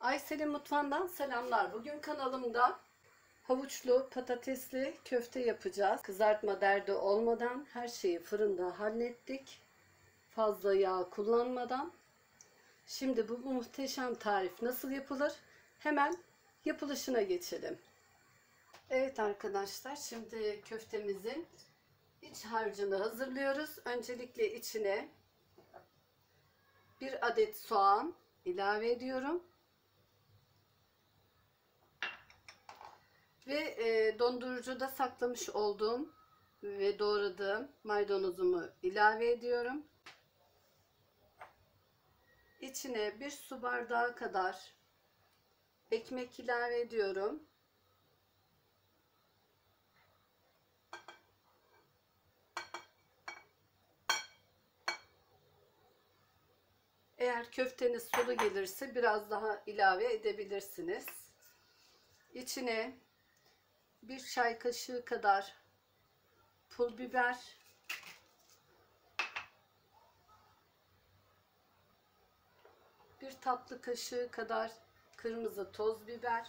Aysel'in Mutfağı'ndan selamlar. Bugün kanalımda havuçlu, patatesli köfte yapacağız. Kızartma derdi olmadan her şeyi fırında hallettik. Fazla yağ kullanmadan. Şimdi bu muhteşem tarif nasıl yapılır? Hemen yapılışına geçelim. Evet arkadaşlar, şimdi köftemizin iç harcını hazırlıyoruz. Öncelikle içine bir adet soğan ilave ediyorum. Ve dondurucuda saklamış olduğum ve doğradığım maydanozumu ilave ediyorum. İçine bir su bardağı kadar ekmek ilave ediyorum. Eğer köfteniz sulu gelirse biraz daha ilave edebilirsiniz. İçine bir çay kaşığı kadar pul biber, bir tatlı kaşığı kadar kırmızı toz biber,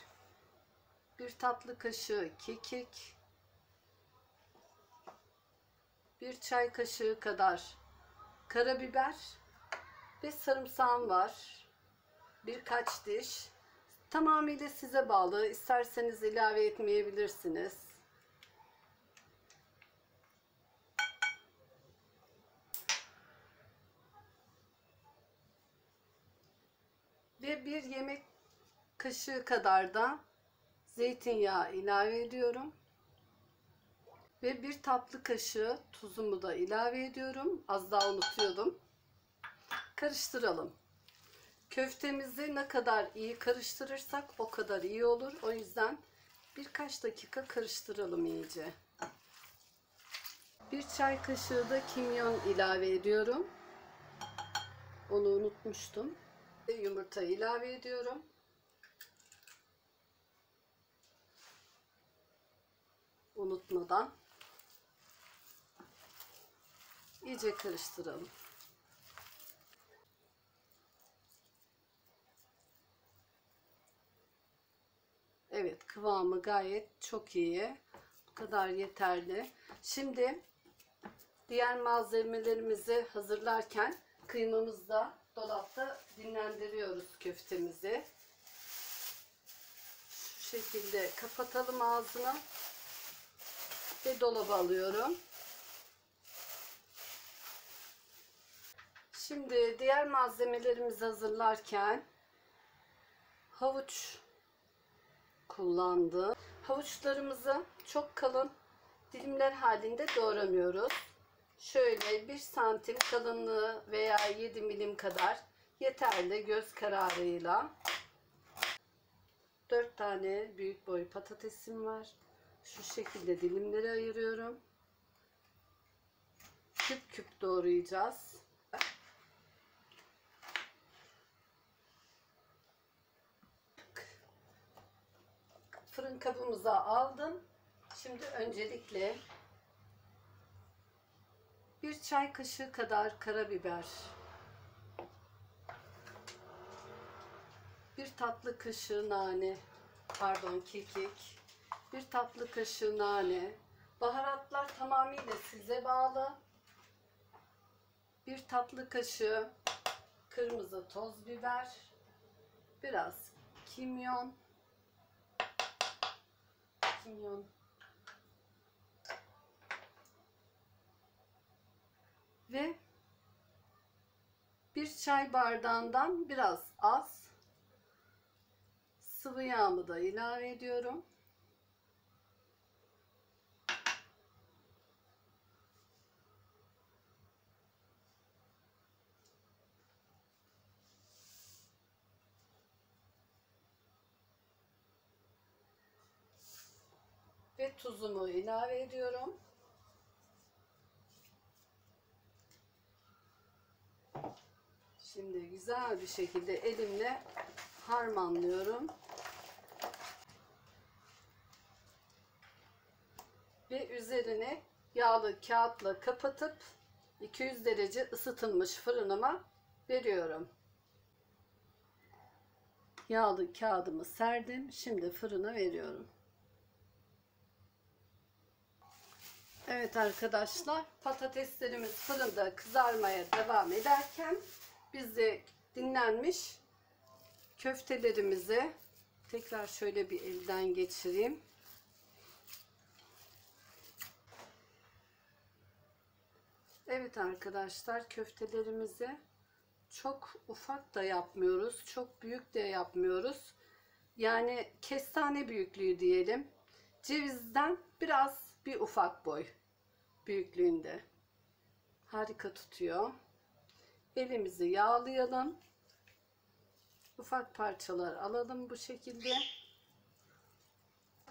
bir tatlı kaşığı kekik, bir çay kaşığı kadar karabiber ve sarımsağım var. Birkaç diş. Tamamıyla size bağlı. İsterseniz ilave etmeyebilirsiniz. Ve bir yemek kaşığı kadar da zeytinyağı ilave ediyorum. Ve bir tatlı kaşığı tuzumu da ilave ediyorum. Az daha unutuyordum. Karıştıralım. Köftemizi ne kadar iyi karıştırırsak o kadar iyi olur. O yüzden birkaç dakika karıştıralım iyice. Bir çay kaşığı da kimyon ilave ediyorum. Onu unutmuştum. Ve yumurta ilave ediyorum. Unutmadan. İyice karıştıralım. Evet, kıvamı gayet çok iyi. Bu kadar yeterli. Şimdi diğer malzemelerimizi hazırlarken kıymamızı da dolapta dinlendiriyoruz köftemizi. Şu şekilde kapatalım ağzını ve dolaba alıyorum. Şimdi diğer malzemelerimizi hazırlarken havuç kullandım. Havuçlarımızı çok kalın dilimler halinde doğramıyoruz. Şöyle 1 santim kalınlığı veya 7 milim kadar yeterli, göz kararıyla. 4 tane büyük boy patatesim var. Şu şekilde dilimlere ayırıyorum. Küp küp doğrayacağız. Fırın kabımıza aldım. Şimdi öncelikle bir çay kaşığı kadar karabiber, bir tatlı kaşığı nane, kekik, bir tatlı kaşığı nane. Baharatlar tamamıyla size bağlı. Bir tatlı kaşığı kırmızı toz biber, biraz kimyon. Ve bir çay bardağından biraz az sıvı yağımı da ilave ediyorum. Ve tuzumu ilave ediyorum. Şimdi güzel bir şekilde elimle harmanlıyorum. Ve üzerine yağlı kağıtla kapatıp 200 derece ısıtılmış fırınıma veriyorum. Yağlı kağıdımı serdim. Şimdi fırına veriyorum. Evet arkadaşlar, patateslerimiz fırında kızarmaya devam ederken biz de dinlenmiş köftelerimizi tekrar şöyle bir elden geçireyim. Evet arkadaşlar, köftelerimizi çok ufak da yapmıyoruz, çok büyük de yapmıyoruz. Yani kestane büyüklüğü diyelim. Cevizden biraz bir ufak boy büyüklüğünde. Harika tutuyor. Elimizi yağlayalım. Ufak parçalar alalım bu şekilde.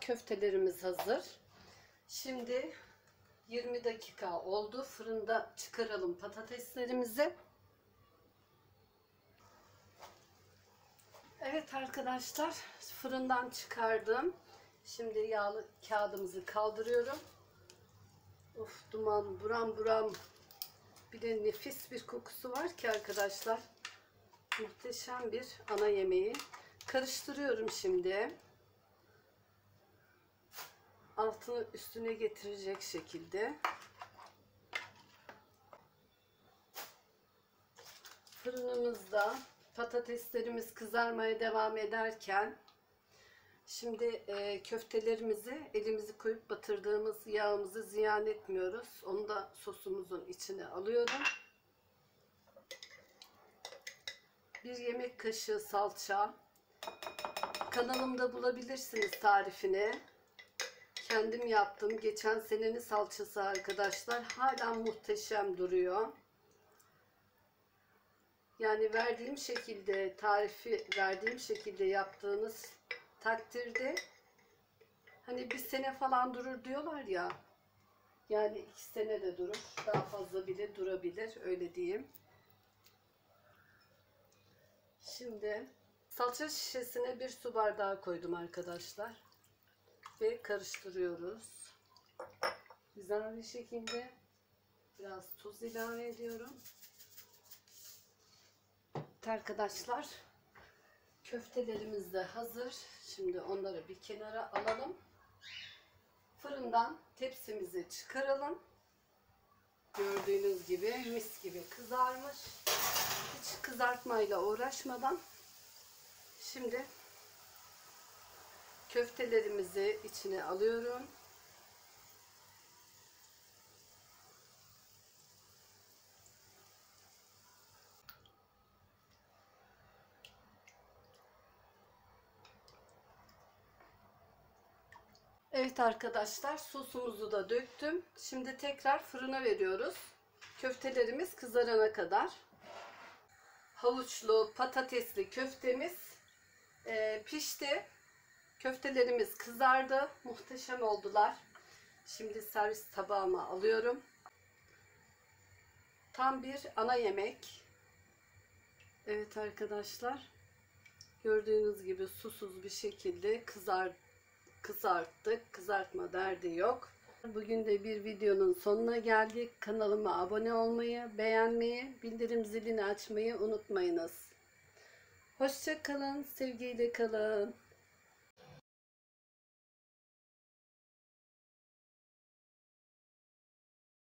Köftelerimiz hazır. Şimdi 20 dakika oldu. Fırında çıkaralım patateslerimizi. Evet arkadaşlar, fırından çıkardım. Şimdi yağlı kağıdımızı kaldırıyorum. Of, duman buram buram. Bir de nefis bir kokusu var ki arkadaşlar. Muhteşem bir ana yemeği. Karıştırıyorum şimdi. Altını üstüne getirecek şekilde. Fırınımızda patateslerimiz kızarmaya devam ederken şimdi köftelerimizi elimizi koyup batırdığımız yağımızı ziyan etmiyoruz. Onu da sosumuzun içine alıyorum. Bir yemek kaşığı salça. Kanalımda bulabilirsiniz tarifini. Kendim yaptım. Geçen senenin salçası arkadaşlar. Hala muhteşem duruyor. Yani verdiğim şekilde, tarifi verdiğim şekilde yaptığınız takdirde hani bir sene falan durur diyorlar ya. Yani 2 sene de durur. Daha fazla bile durabilir. Öyle diyeyim. Şimdi salça şişesine 1 su bardağı koydum arkadaşlar. Ve karıştırıyoruz. Güzel bir şekilde biraz tuz ilave ediyorum. Evet arkadaşlar, köftelerimiz de hazır. Şimdi onları bir kenara alalım. Fırından tepsimizi çıkaralım. Gördüğünüz gibi mis gibi kızarmış. Hiç kızartmayla uğraşmadan şimdi köftelerimizi içine alıyorum. Evet arkadaşlar, sosumuzu da döktüm. Şimdi tekrar fırına veriyoruz. Köftelerimiz kızarana kadar. Havuçlu, patatesli köftemiz pişti. Köftelerimiz kızardı. Muhteşem oldular. Şimdi servis tabağıma alıyorum. Tam bir ana yemek. Evet arkadaşlar. Gördüğünüz gibi susuz bir şekilde kızarttık. Kızartma derdi yok. Bugün de bir videonun sonuna geldik. Kanalıma abone olmayı, beğenmeyi, bildirim zilini açmayı unutmayınız. Hoşça kalın, sevgiyle kalın.